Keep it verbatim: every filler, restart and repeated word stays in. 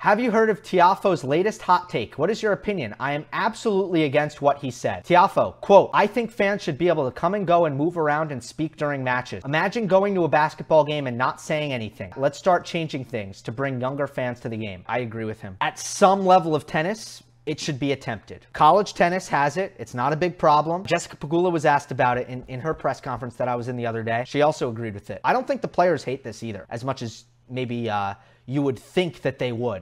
Have you heard of Tiafoe's latest hot take? What is your opinion? I am absolutely against what he said. Tiafoe, quote, I think fans should be able to come and go and move around and speak during matches. Imagine going to a basketball game and not saying anything. Let's start changing things to bring younger fans to the game. I agree with him. At some level of tennis, it should be attempted. College tennis has it. It's not a big problem. Jessica Pegula was asked about it in, in her press conference that I was in the other day. She also agreed with it. I don't think the players hate this either, as much as maybe uh, you would think that they would.